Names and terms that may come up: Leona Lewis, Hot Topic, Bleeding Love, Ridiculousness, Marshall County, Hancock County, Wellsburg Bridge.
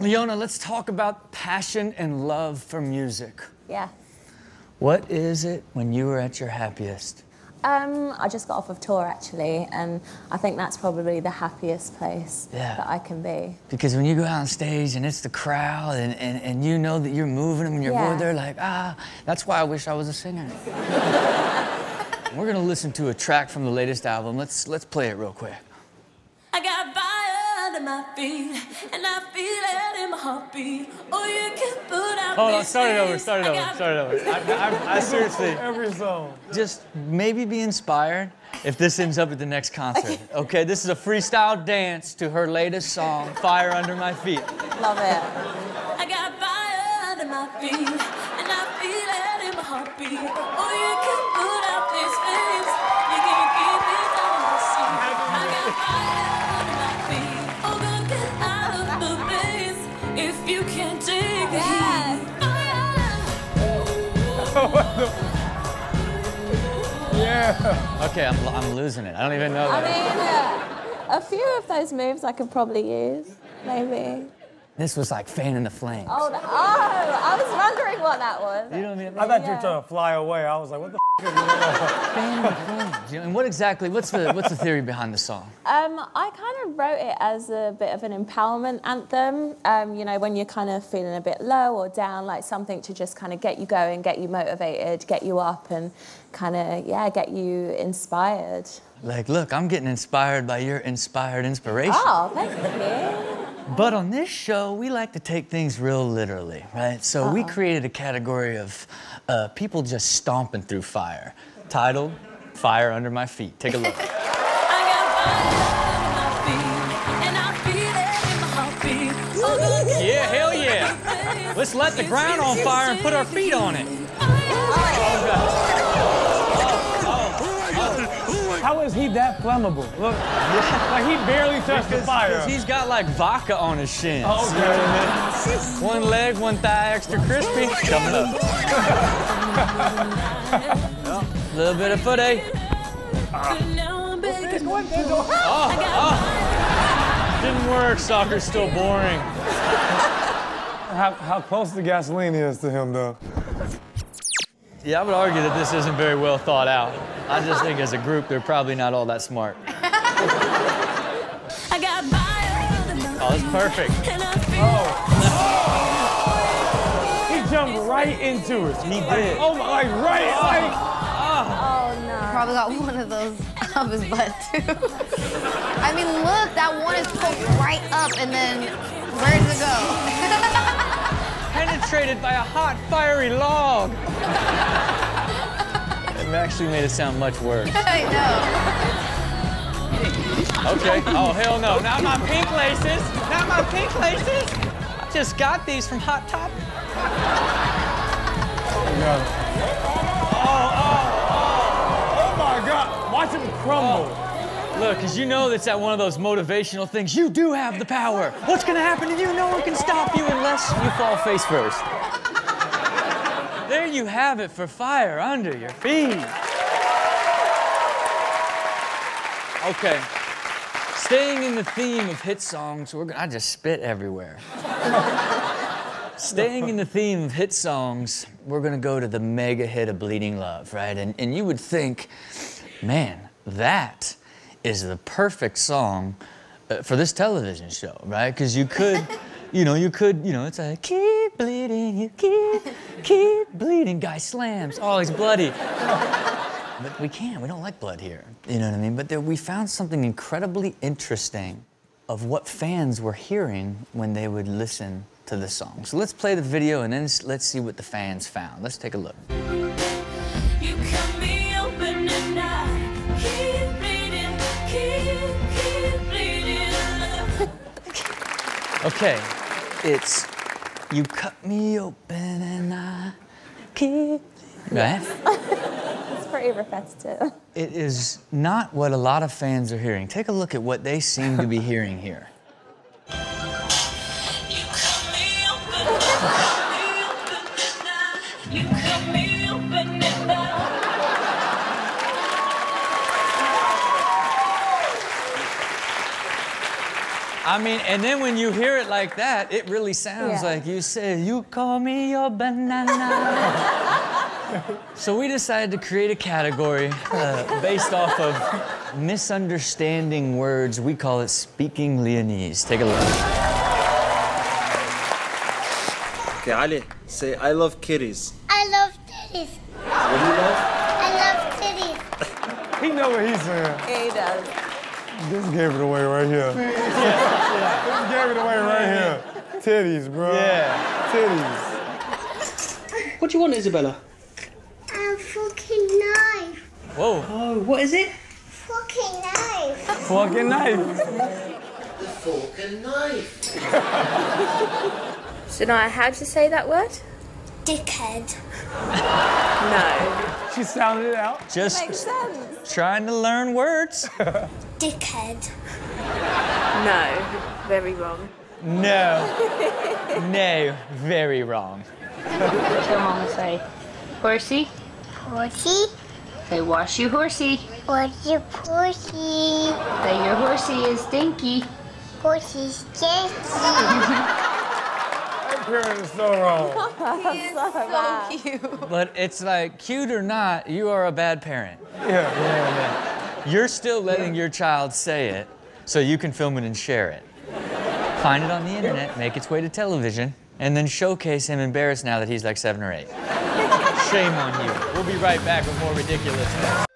Leona, let's talk about passion and love for music. Yeah. What is it when you were at your happiest? I just got off of tour, actually, and I think that's probably the happiest place that I can be. Because when you go out on stage and it's the crowd and you know that you're moving them and you're bored, they're like, ah, that's why I wish I was a singer. We're going to listen to a track from the latest album. Let's play it real quick. I got fire under my feet, and I feel it in my heartbeat. Oh, you can put out. Hold on, start it over. I seriously. Every song. Just maybe be inspired if this ends up at the next concert. Okay, this is a freestyle dance to her latest song, Fire Under My Feet. Love it. I got fire under my feet, and I feel it in my heartbeat. Oh, you can put out this face. You can give it all the song. I got fire. If you can't dig it, Okay, I'm losing it. I don't even know that. I mean, a few of those moves I could probably use, maybe. This was like fanning the flames. Oh, no. I was wondering what that was. You don't mean I thought you were trying to fly away. I was like, what the f is fanning the flames. And what exactly, what's the theory behind the song? I kind of wrote it as a bit of an empowerment anthem. You know, when you're kind of feeling a bit low or down, like something to just kind of get you going, get you motivated, get you up and kind of, get you inspired. Like, look, I'm getting inspired by your inspired inspiration. Oh, thank you. But on this show, we like to take things real literally, right? So we created a category of people just stomping through fire, titled Fire Under My Feet. Take a look. I got fire under my feet, and I feel it in my heartbeat. Oh, look, yeah, hell yeah. Let's let the ground on fire and put our feet on it. Oh, God. How is he that flammable? Look, like he barely touched the fire. Because he's got like vodka on his shins. Oh, okay. You know what I mean? One leg, one thigh, extra crispy. Coming up. A little bit of footy. Didn't work. Soccer's still boring. How close the gasoline is to him, though? Yeah, I would argue that this isn't very well thought out. I just think as a group, they're probably not all that smart. I got fire. Oh, that's perfect. Oh. He jumped right into it. He did. Oh, my, like, right, like. Oh, no. Probably got one of those up his butt, too. I mean, look, that one is poked right up, and then where does it go? Penetrated by a hot, fiery log. It actually made it sound much worse. I know. Okay. Oh, hell no. Not my pink laces. Not my pink laces. I just got these from Hot Topic. Oh, no. Oh, my God. Watch him crumble. Oh. Look, because you know that's at one of those motivational things. You do have the power. What's going to happen to you? No one can stop you unless you fall face first. There you have it for Fire Under Your Feet. Okay, staying in the theme of hit songs, I just spit everywhere. Staying in the theme of hit songs, we're gonna go to the mega hit of Bleeding Love, right? And you would think, man, that is the perfect song for this television show, right? Because you could. You know, it's like, keep bleeding, you keep bleeding. Guy slams, oh, he's bloody. But we can't, we don't like blood here. You know what I mean? But there, we found something incredibly interesting of what fans were hearing when they would listen to the song. So let's play the video and then let's see what the fans found. Let's take a look. You cut me open and I keep bleeding, keep bleeding. Okay. It's, you cut me open and I keep... Right? It's pretty repetitive. It is not what a lot of fans are hearing. Take a look at what they seem to be hearing here. You cut me open and I, you cut me open and I. I I mean, and then when you hear it like that, it really sounds like you say, you call me your banana. So we decided to create a category based off of misunderstanding words. We call it Speaking Leonese. Take a look. Okay, Ali, say, I love kitties. I love titties. What do you love? I love titties. He knows what he's saying. Yeah, he does. This gave it away right here. This gave it away right here. Titties, bro. Yeah. Titties. What do you want, Isabella? A fucking knife. Whoa. Oh, what is it? Fucking knife. Fucking knife. The fucking knife. Shania, how'd you say that word? Dickhead. No. She sounded it out. Just makes sense. Trying to learn words. Dickhead. No, very wrong. No. No, very wrong. What's your mama say? Horsey? Horsey? Say, wash you horsey. Wash you horsey. Say, your horsey is stinky. Horsey stinky. Is so wrong. He is so cute. But it's like, cute or not, you are a bad parent. Yeah. You're still letting your child say it so you can film it and share it. Find it on the internet, make its way to television, and then showcase him embarrassed now that he's like 7 or 8. Shame on you. We'll be right back with more Ridiculousness.